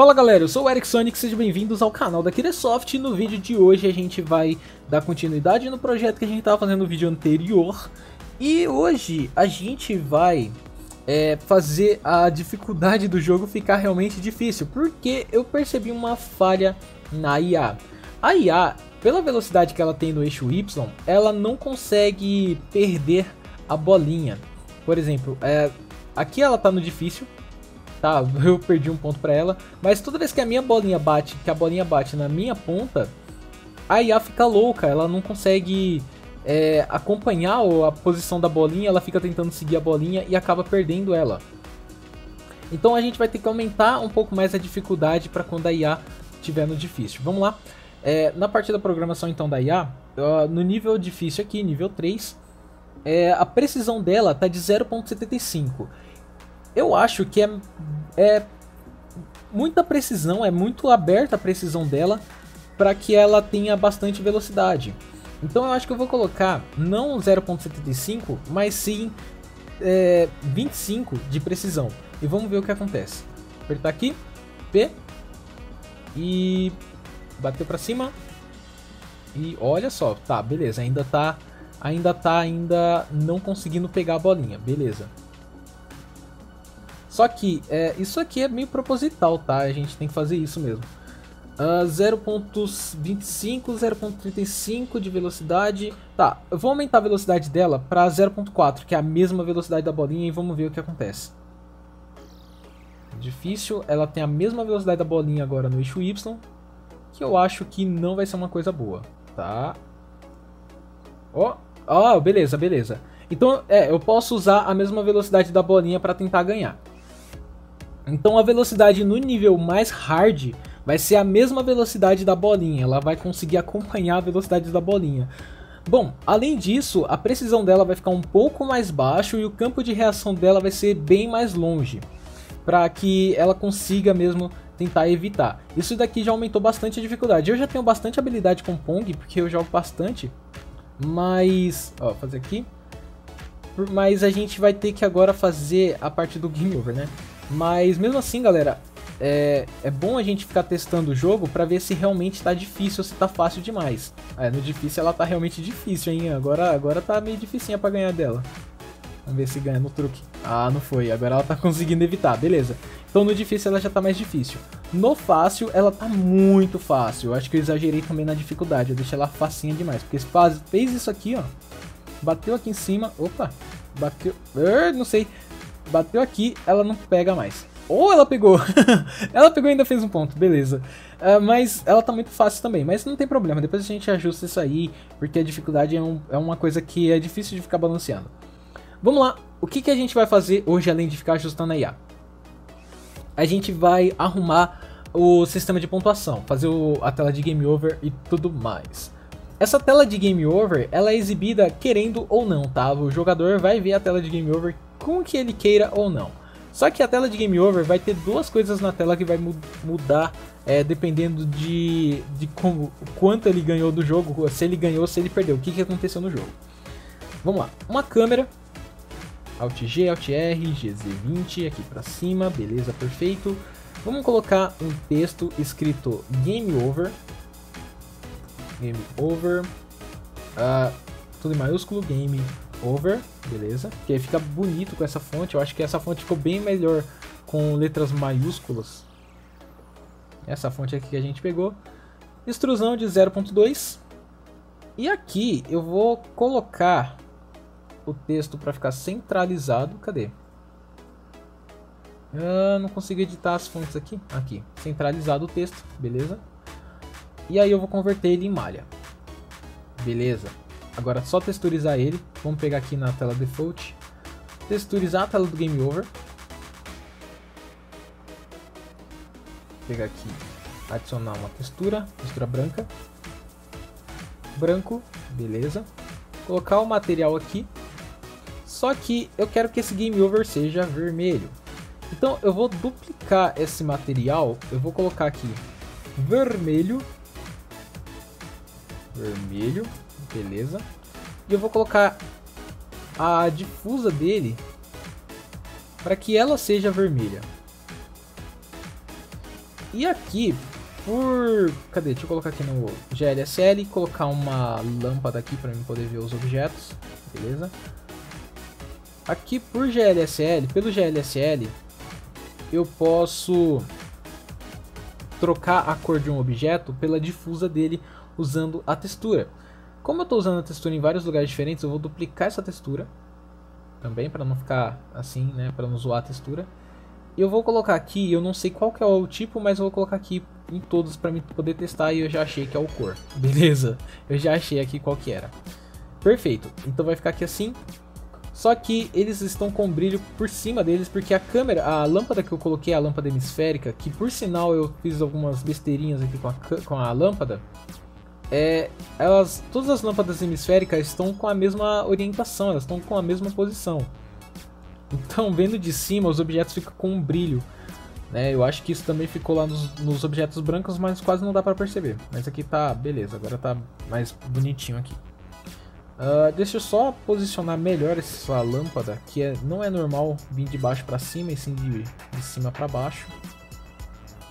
Fala galera, eu sou o Herycky Sonic, sejam bem-vindos ao canal da Kiresoft. E no vídeo de hoje a gente vai dar continuidade no projeto que a gente estava fazendo no vídeo anterior. E hoje a gente vai fazer a dificuldade do jogo ficar realmente difícil, porque eu percebi uma falha na IA. A IA, pela velocidade que ela tem no eixo Y, ela não consegue perder a bolinha. Por exemplo, aqui ela tá no difícil. Tá, eu perdi um ponto pra ela, mas toda vez que a bolinha bate na minha ponta, a IA fica louca, ela não consegue acompanhar a posição da bolinha, ela fica tentando seguir a bolinha e acaba perdendo ela. Então a gente vai ter que aumentar um pouco mais a dificuldade para quando a IA estiver no difícil. Vamos lá, na parte da programação então da IA, no nível difícil aqui, nível 3, a precisão dela tá de 0.75. Eu acho que é muita precisão, é muito aberta a precisão dela para que ela tenha bastante velocidade. Então eu acho que eu vou colocar não 0.75, mas sim 25 de precisão. E vamos ver o que acontece. Apertar aqui, P, e bateu para cima. E olha só, tá, beleza, ainda não conseguindo pegar a bolinha, beleza. Só que isso aqui é meio proposital, tá? A gente tem que fazer isso mesmo. 0.25, 0.35 de velocidade. Tá, eu vou aumentar a velocidade dela para 0.4, que é a mesma velocidade da bolinha, e vamos ver o que acontece. Difícil, ela tem a mesma velocidade da bolinha agora no eixo Y, que eu acho que não vai ser uma coisa boa, tá? Ó, ó, beleza, beleza. Então, eu posso usar a mesma velocidade da bolinha para tentar ganhar. Então a velocidade no nível mais hard vai ser a mesma velocidade da bolinha, ela vai conseguir acompanhar a velocidade da bolinha. Bom, além disso, a precisão dela vai ficar um pouco mais baixo e o campo de reação dela vai ser bem mais longe, para que ela consiga mesmo tentar evitar. Isso daqui já aumentou bastante a dificuldade. Eu já tenho bastante habilidade com Pong, porque eu jogo bastante, mas... ó, fazer aqui. Mas a gente vai ter que agora fazer a parte do Game Over, né? Mas mesmo assim, galera, é bom a gente ficar testando o jogo pra ver se realmente tá difícil ou se tá fácil demais. No difícil ela tá realmente difícil, hein? Agora tá meio dificinha pra ganhar dela. Vamos ver se ganha no truque. Ah, não foi. Agora ela tá conseguindo evitar, beleza. Então no difícil ela já tá mais difícil. No fácil ela tá muito fácil. Eu acho que eu exagerei também na dificuldade. Eu deixei ela facinha demais, porque fez isso aqui, ó. Bateu aqui em cima, opa, bateu, não sei, bateu aqui, ela não pega mais. Ou ela pegou, ela pegou e ainda fez um ponto, beleza. Mas ela tá muito fácil também, mas não tem problema, depois a gente ajusta isso aí, porque a dificuldade é uma coisa que é difícil de ficar balanceando. Vamos lá, o que, que a gente vai fazer hoje além de ficar ajustando a IA? A gente vai arrumar o sistema de pontuação, fazer a tela de Game Over e tudo mais. Essa tela de Game Over, ela é exibida querendo ou não, tá? O jogador vai ver a tela de Game Over com que ele queira ou não. Só que a tela de Game Over vai ter duas coisas na tela que vai mudar dependendo de quanto ele ganhou do jogo, se ele ganhou, se ele perdeu, o que aconteceu no jogo. Vamos lá, uma câmera, Alt G, Alt R, GZ20, aqui pra cima, beleza, perfeito. Vamos colocar um texto escrito Game Over. Game Over, tudo em maiúsculo, Game Over, beleza, que aí fica bonito com essa fonte. Eu acho que essa fonte ficou bem melhor com letras maiúsculas, essa fonte aqui que a gente pegou, extrusão de 0.2, e aqui eu vou colocar o texto para ficar centralizado. Cadê? Não consigo editar as fontes aqui, centralizado o texto, beleza. E aí eu vou converter ele em malha. Beleza. Agora é só texturizar ele. Vamos pegar aqui na tela default. Texturizar a tela do Game Over. Vou pegar aqui. Adicionar uma textura. Textura branca. Branco. Beleza. Colocar o material aqui. Só que eu quero que esse Game Over seja vermelho. Então eu vou duplicar esse material. Eu vou colocar aqui vermelho. Vermelho, beleza. E eu vou colocar a difusa dele para que ela seja vermelha. E aqui, por... cadê? Deixa eu colocar aqui no GLSL, colocar uma lâmpada aqui para eu poder ver os objetos, beleza? Aqui por GLSL, pelo GLSL, eu posso trocar a cor de um objeto pela difusa dele usando a textura. Como eu estou usando a textura em vários lugares diferentes, eu vou duplicar essa textura também para não ficar assim, né, para não zoar a textura. Eu vou colocar aqui, eu não sei qual que é o tipo, mas eu vou colocar aqui em todos para mim poder testar e eu já achei que é o cor. Beleza? Eu já achei aqui qual que era. Perfeito. Então vai ficar aqui assim. Só que eles estão com brilho por cima deles, porque a câmera, a lâmpada que eu coloquei, a lâmpada hemisférica, que por sinal eu fiz algumas besteirinhas aqui com a lâmpada, todas as lâmpadas hemisféricas estão com a mesma orientação, elas estão com a mesma posição. Então, vendo de cima, os objetos ficam com um brilho, né? Eu acho que isso também ficou lá nos objetos brancos, mas quase não dá pra perceber. Mas aqui tá, beleza, agora tá mais bonitinho aqui. Deixa eu só posicionar melhor essa lâmpada, que não é normal vir de baixo pra cima, e sim de cima pra baixo.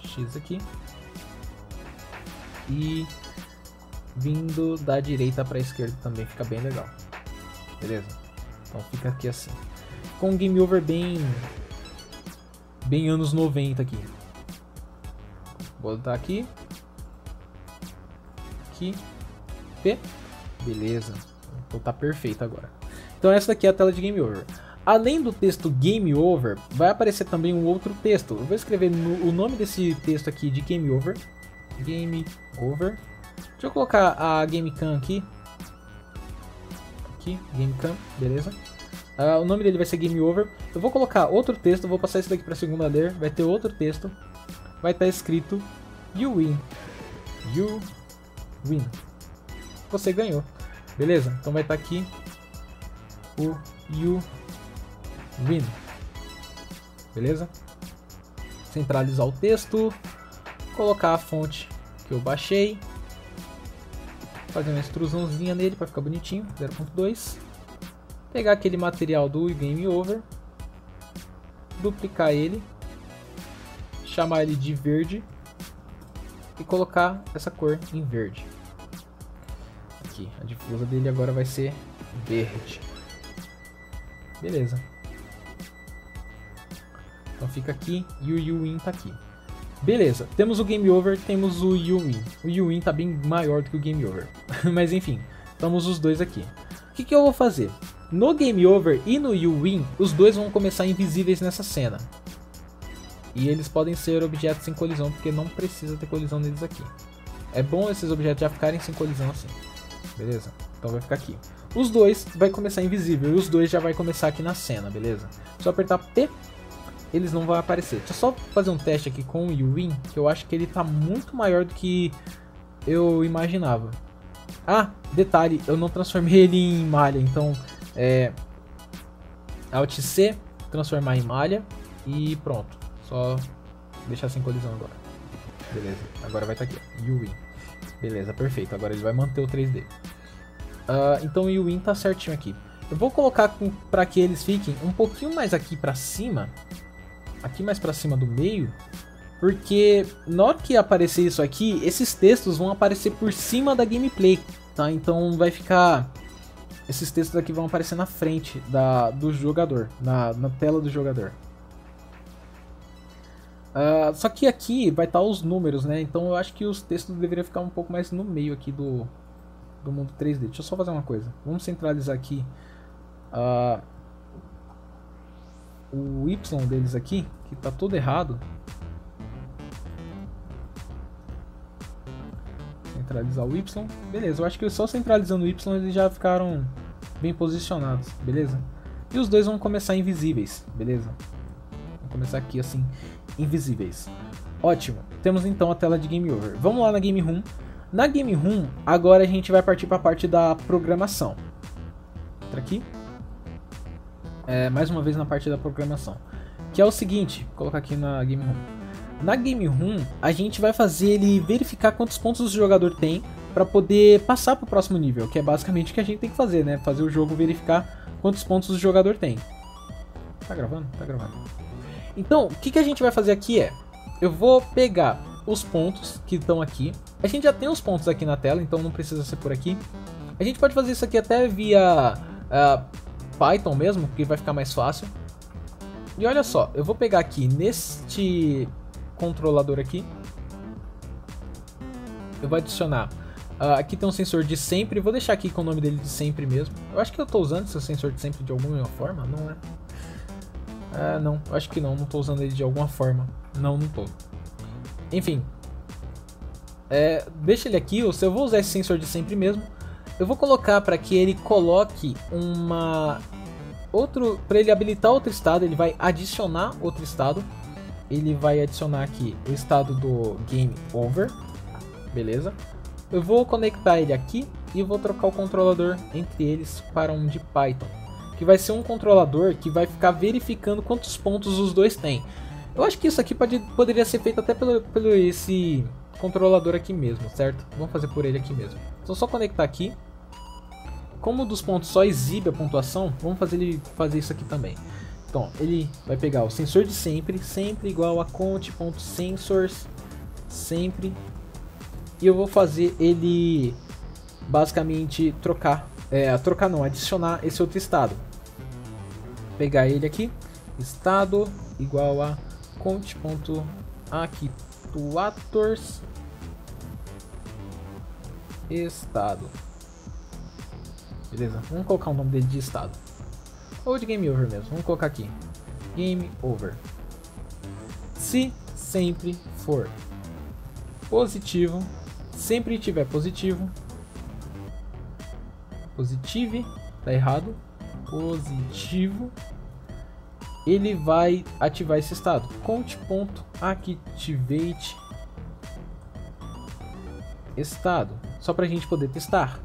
X aqui. E vindo da direita pra esquerda também fica bem legal. Beleza? Então fica aqui assim. Com um game over bem anos 90 aqui. Vou botar aqui. Aqui. P. Beleza. Então tá perfeito agora. Então essa daqui é a tela de game over. Além do texto game over, vai aparecer também um outro texto. Eu vou escrever o nome desse texto aqui de game over. Game over. Deixa eu colocar a Gamecam aqui. Aqui, Gamecam. Beleza. O nome dele vai ser Game Over. Eu vou colocar outro texto, vou passar isso daqui para a segunda ler. Vai ter outro texto. Vai estar escrito You Win. You Win. Você ganhou. Beleza? Então vai estar aqui o You Win. Beleza? Centralizar o texto. Colocar a fonte que eu baixei. Fazer uma extrusãozinha nele para ficar bonitinho. 0.2. Pegar aquele material do Game Over, duplicar ele, chamar ele de verde e colocar essa cor em verde. Aqui, a difusa dele agora vai ser verde. Beleza. Então fica aqui e o You Win tá aqui. Beleza, temos o Game Over, temos o You Win. O You Win tá bem maior do que o Game Over. Mas enfim, estamos os dois aqui. O que eu vou fazer? No Game Over e no You Win, os dois vão começar invisíveis nessa cena. E eles podem ser objetos sem colisão, porque não precisa ter colisão neles aqui. É bom esses objetos já ficarem sem colisão assim. Beleza? Então vai ficar aqui. Os dois vai começar invisível e os dois já vai começar aqui na cena, beleza? Só apertar P, eles não vão aparecer. Deixa eu só fazer um teste aqui com o You Win, que eu acho que ele tá muito maior do que eu imaginava. Ah, detalhe, eu não transformei ele em malha, então... Alt C, transformar em malha e pronto. Só deixar sem colisão agora. Beleza, agora vai estar aqui. You Win. Beleza, perfeito. Agora ele vai manter o 3D. Então o You Win tá certinho aqui. Eu vou colocar para que eles fiquem um pouquinho mais aqui para cima. Aqui mais para cima do meio. Porque na hora que aparecer isso aqui, esses textos vão aparecer por cima da gameplay. Tá? Então vai ficar... Esses textos aqui vão aparecer na frente do jogador, na tela do jogador. Só que aqui vai estar os números, né? Então eu acho que os textos deveriam ficar um pouco mais no meio aqui do mundo 3D. Deixa eu só fazer uma coisa. Vamos centralizar aqui o Y deles aqui, que tá todo errado. Centralizar o Y. Beleza, eu acho que só centralizando o Y eles já ficaram... bem posicionados, beleza? E os dois vão começar invisíveis, beleza? Vou começar aqui assim, invisíveis. Ótimo, temos então a tela de Game Over. Vamos lá na Game Room. Na Game Room, agora a gente vai partir para a parte da programação. Entra aqui. Mais uma vez na parte da programação. Que é o seguinte, vou colocar aqui na Game Room. Na Game Room, a gente vai fazer ele verificar quantos pontos o jogador tem, para poder passar para o próximo nível, que é basicamente o que a gente tem que fazer, né? Fazer o jogo verificar quantos pontos o jogador tem. Tá gravando? Tá gravando. Então, o que a gente vai fazer aqui eu vou pegar os pontos que estão aqui. A gente já tem os pontos aqui na tela, então não precisa ser por aqui. A gente pode fazer isso aqui até via Python mesmo, que vai ficar mais fácil. E olha só, eu vou pegar aqui neste controlador aqui. Eu vou adicionar. Aqui tem um sensor de sempre. Vou deixar aqui com o nome dele de sempre mesmo. Eu acho que eu estou usando esse sensor de sempre de alguma forma, não é? Não, eu acho que não estou usando ele de alguma forma. Não estou. Enfim. Deixa ele aqui. Ou se eu vou usar esse sensor de sempre mesmo, eu vou colocar para que ele coloque uma... Outro, para ele habilitar outro estado, ele vai adicionar outro estado. Ele vai adicionar aqui o estado do Game Over. Beleza. Eu vou conectar ele aqui e vou trocar o controlador entre eles para um de Python, que vai ser um controlador que vai ficar verificando quantos pontos os dois têm. Eu acho que isso aqui poderia ser feito até pelo esse controlador aqui mesmo, certo? Vamos fazer por ele aqui mesmo. Então só conectar aqui. Como o dos pontos só exibe a pontuação, vamos fazer ele fazer isso aqui também. Então ele vai pegar o sensor de sempre, sempre igual a count.sensors sempre. E eu vou fazer ele basicamente adicionar esse outro estado. Pegar ele aqui, estado igual a count.actuators estado. Beleza, vamos colocar o nome dele de estado. Ou de game over mesmo, vamos colocar aqui. Game over. Se sempre for positivo, sempre tiver positivo, positivo, ele vai ativar esse estado, count.activate estado, só para a gente poder testar.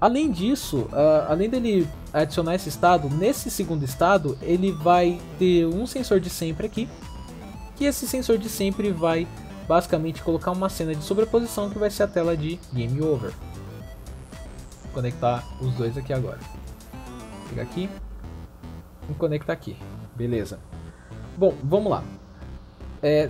Além disso, além dele adicionar esse estado, nesse segundo estado ele vai ter um sensor de sempre aqui, que esse sensor de sempre vai basicamente colocar uma cena de sobreposição que vai ser a tela de Game Over. Vou conectar os dois aqui agora. Pegar aqui e conectar aqui. Beleza. Bom, vamos lá.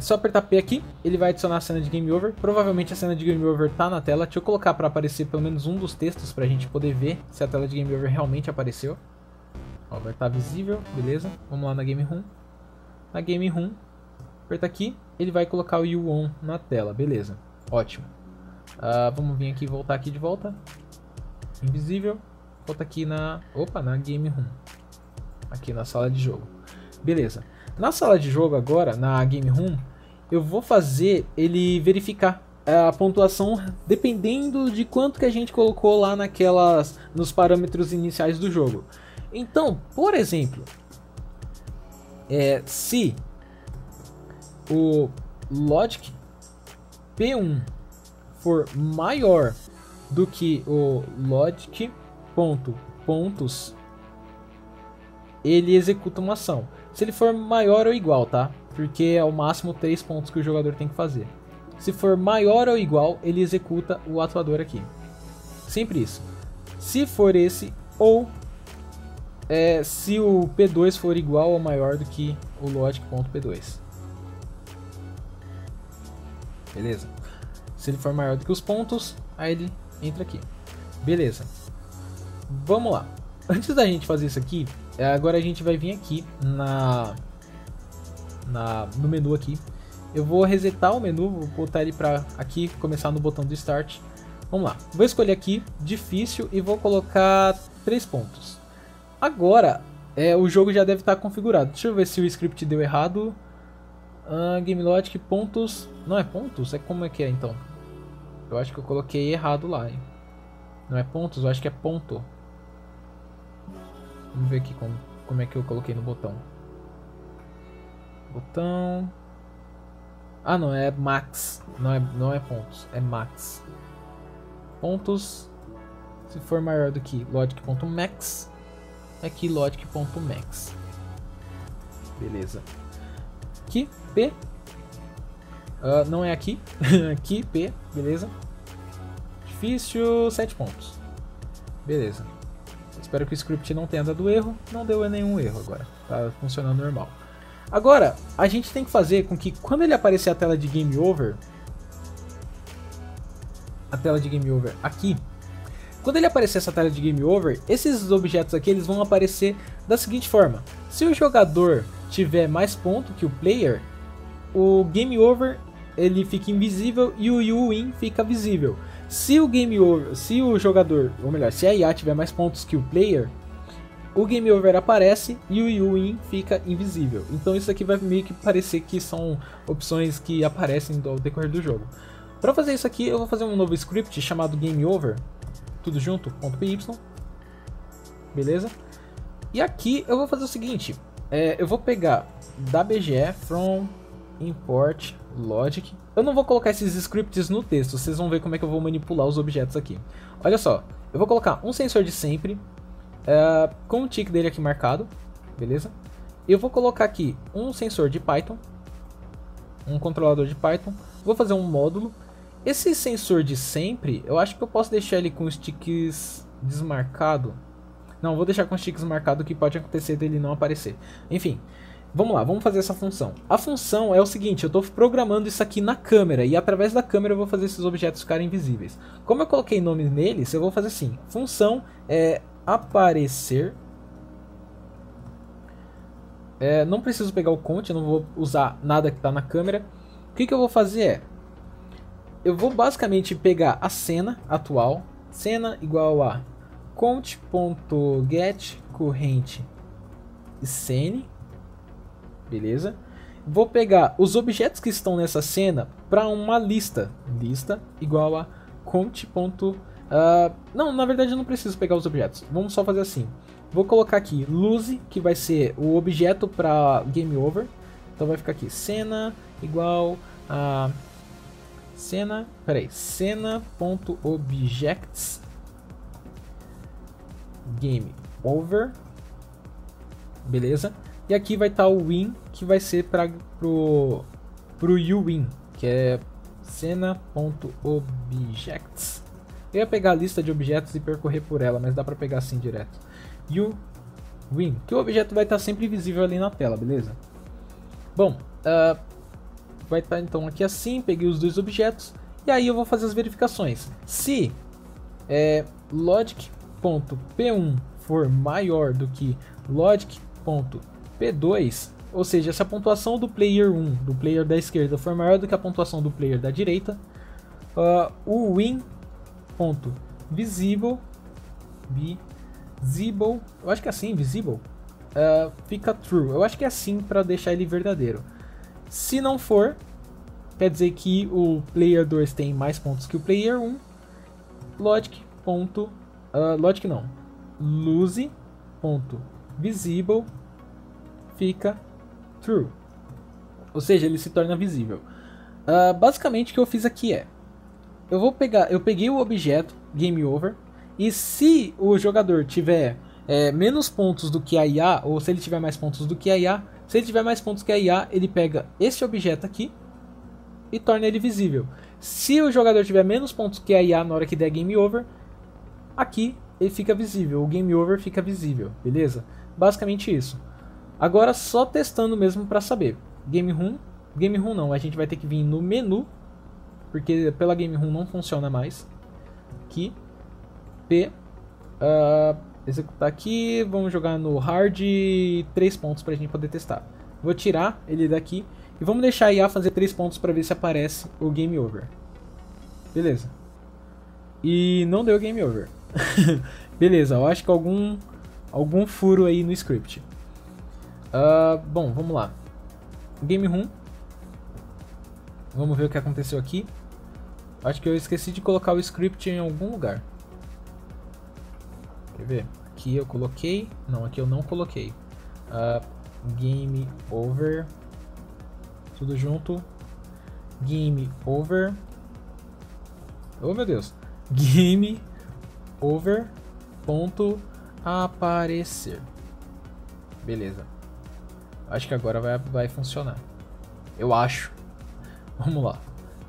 Só apertar P aqui, ele vai adicionar a cena de Game Over. Provavelmente a cena de Game Over tá na tela. Deixa eu colocar para aparecer pelo menos um dos textos para a gente poder ver se a tela de Game Over realmente apareceu. Ó, vai estar visível, beleza. Vamos lá na Game Room. Na Game Room, aperta aqui, ele vai colocar o U-ON na tela, beleza, ótimo. Vamos vir aqui e voltar aqui de volta, invisível, volta aqui na Game Room, aqui na sala de jogo, beleza. Na sala de jogo agora, na Game Room, eu vou fazer ele verificar a pontuação dependendo de quanto que a gente colocou lá nos parâmetros iniciais do jogo. Então, por exemplo, se o logic P1 for maior do que o logic pontos, ele executa uma ação. Se ele for maior ou igual, tá? Porque é o máximo 3 pontos que o jogador tem que fazer. Se for maior ou igual, ele executa o atuador aqui. Sempre isso. Se for esse ou se o P2 for igual ou maior do que o logic.p2. Beleza, se ele for maior do que os pontos, aí ele entra aqui. Beleza, vamos lá. Antes da gente fazer isso aqui, agora a gente vai vir aqui no menu aqui. Eu vou resetar o menu, vou botar ele para aqui, começar no botão do Start. Vamos lá, vou escolher aqui, difícil, e vou colocar 3 pontos. Agora, o jogo já deve estar configurado. Deixa eu ver se o script deu errado. Game Logic pontos, não é pontos? Como é que é então? Eu acho que eu coloquei errado lá, hein? Não é pontos, eu acho que é ponto. Vamos ver aqui como é que eu coloquei no botão. Botão... Ah não, é max, não é pontos, é max. Pontos, se for maior do que logic.max, aqui logic.max. Beleza. Aqui, P. Não é aqui. Aqui, P. Beleza. Difícil, 7 pontos. Beleza. Espero que o script não tenha dado erro. Não deu nenhum erro agora. Tá funcionando normal. Agora, a gente tem que fazer com que quando ele aparecer a tela de Game Over, a tela de Game Over aqui, quando ele aparecer essa tela de Game Over, esses objetos aqui eles vão aparecer da seguinte forma. Se o jogador tiver mais ponto que o player, o Game Over ele fica invisível e o You Win fica visível. Se o Game Over, se o jogador, ou melhor, se a IA tiver mais pontos que o player, o Game Over aparece e o You Win fica invisível. Então isso aqui vai meio que parecer que são opções que aparecem ao decorrer do jogo. Para fazer isso aqui eu vou fazer um novo script chamado Game Over, tudo junto, .py, beleza? E aqui eu vou fazer o seguinte, eu vou pegar da BGE from import logic. Eu não vou colocar esses scripts no texto, vocês vão ver como é que eu vou manipular os objetos aqui. Olha só, eu vou colocar um sensor de sempre, com o tick dele aqui marcado, beleza? Eu vou colocar aqui um sensor de Python, um controlador de Python, vou fazer um módulo. Esse sensor de sempre, eu acho que eu posso deixar ele com os ticks desmarcado. Não, vou deixar com os ticks marcado, que pode acontecer dele não aparecer. Enfim, vamos lá, vamos fazer essa função. A função é o seguinte, eu estou programando isso aqui na câmera, e através da câmera eu vou fazer esses objetos ficarem invisíveis. Como eu coloquei nome neles, eu vou fazer assim, função é aparecer. Não preciso pegar o conte, eu não vou usar nada que está na câmera. O que eu vou fazer é, eu vou basicamente pegar a cena atual, cena igual a count.getCurrentScene, beleza? Vou pegar os objetos que estão nessa cena para uma lista, lista igual a count. Não, na verdade eu não preciso pegar os objetos, vamos só fazer assim. Vou colocar aqui lose, que vai ser o objeto para Game Over, então vai ficar aqui cena igual a cena, peraí, cena.objects Game Over, beleza? E aqui vai estar o win, que vai ser para pro you win, que é cena.objects. Eu ia pegar a lista de objetos e percorrer por ela, mas dá para pegar assim direto. You win, que o objeto vai estar sempre visível ali na tela, beleza? Bom, vai estar então aqui assim, peguei os dois objetos, e aí eu vou fazer as verificações. Se logic.p1 for maior do que logic.p2, ou seja, se a pontuação do player 1, do player da esquerda, for maior do que a pontuação do player da direita, o win.visible, eu acho que é assim, visible, fica true. Eu acho que é assim para deixar ele verdadeiro. Se não for, quer dizer que o player 2 tem mais pontos que o player 1. Lose.visible fica true. Ou seja, ele se torna visível. Basicamente o que eu fiz aqui é, eu peguei o objeto Game Over, e se o jogador tiver menos pontos do que a IA, ou se ele tiver mais pontos do que a IA, se ele tiver mais pontos que a IA, ele pega este objeto aqui e torna ele visível. Se o jogador tiver menos pontos que a IA na hora que der Game Over, aqui ele fica visível, o Game Over fica visível, beleza? Basicamente isso. Agora só testando mesmo para saber. Game Room não, a gente vai ter que vir no menu, porque pela Game Room não funciona mais. Aqui, executar aqui, vamos jogar no hard 3 pontos para a gente poder testar. Vou tirar ele daqui e vamos deixar a IA fazer 3 pontos para ver se aparece o Game Over. Beleza. E não deu Game Over. Beleza, eu acho que algum furo aí no script. Bom, vamos lá. Game Room. Vamos ver o que aconteceu aqui. Acho que eu esqueci de colocar o script em algum lugar. Quer ver? Aqui eu coloquei. Não, aqui eu não coloquei. Game Over. Tudo junto. Game Over. Oh meu Deus. Game Over. Ponto aparecer. Beleza. Acho que agora vai funcionar. Eu acho. Vamos lá.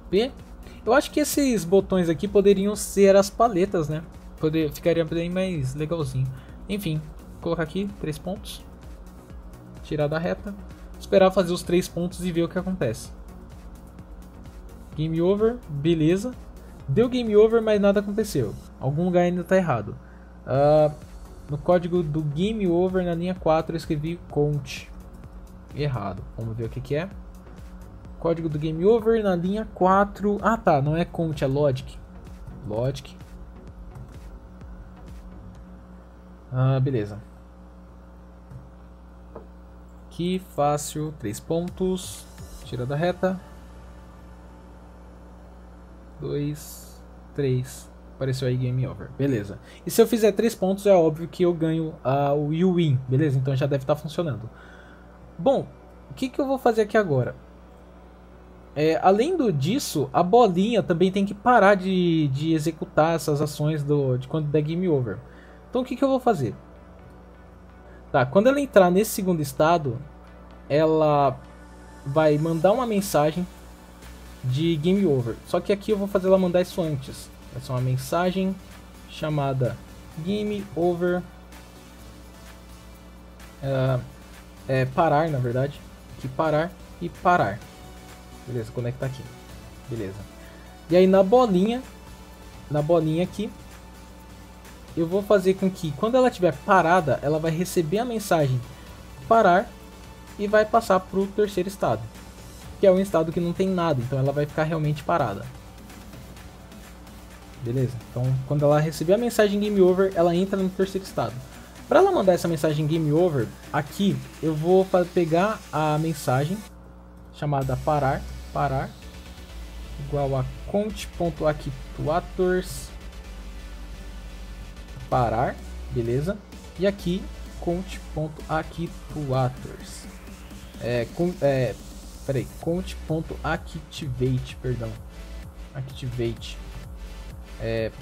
P. Eu acho que esses botões aqui poderiam ser as paletas, né? Ficaria bem mais legalzinho. Enfim, vou colocar aqui 3 pontos. Tirar da reta. Esperar fazer os 3 pontos e ver o que acontece. Game Over, beleza. Deu game over, mas nada aconteceu. Algum lugar ainda está errado. No código do game over, na linha 4, eu escrevi count errado. Vamos ver o que que é. Código do game over, na linha 4... Ah, tá. Não é count, é logic. Logic. Beleza. Que fácil. 3 pontos. Tira da reta. 2, 3. Apareceu aí game over, beleza. E se eu fizer 3 pontos, é óbvio que eu ganho o you win, beleza? Então já deve estar funcionando. Bom, o que eu vou fazer aqui agora? Além disso, a bolinha também tem que parar de executar essas ações de quando der game over. Então o que eu vou fazer? Tá, quando ela entrar nesse segundo estado, ela vai mandar uma mensagem de game over. Só que aqui eu vou fazer ela mandar isso antes. Vai ser uma mensagem chamada game over. Parar, na verdade. Aqui parar e parar. Beleza, conecta aqui. Beleza. E aí na bolinha aqui, eu vou fazer com que quando ela estiver parada, ela vai receber a mensagem parar e vai passar para o terceiro estado, que é um estado que não tem nada, então ela vai ficar realmente parada. Beleza? Então, quando ela receber a mensagem game over, ela entra no terceiro estado. Para ela mandar essa mensagem game over, aqui eu vou pegar a mensagem chamada parar igual a count.actuators parar, beleza? E aqui count.actuators count.activate, perdão. Activate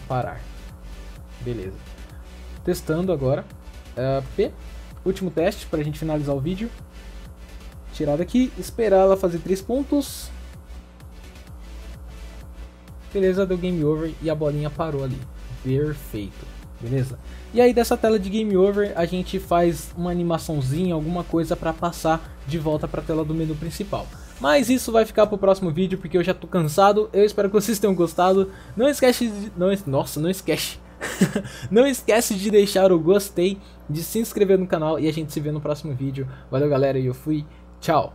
parar. Beleza. Testando agora. Último teste para a gente finalizar o vídeo. Tirar daqui, esperar ela fazer 3 pontos. Beleza, deu game over e a bolinha parou ali. Perfeito. Beleza? E aí dessa tela de game over a gente faz uma animaçãozinha, alguma coisa para passar de volta para a tela do menu principal. Mas isso vai ficar pro próximo vídeo, porque eu já tô cansado. Eu espero que vocês tenham gostado. Não esquece de... Nossa, não esquece. Não esquece de deixar o gostei, de se inscrever no canal e a gente se vê no próximo vídeo. Valeu, galera, e eu fui. Tchau.